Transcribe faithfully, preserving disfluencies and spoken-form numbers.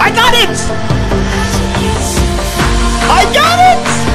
I got it! I got it!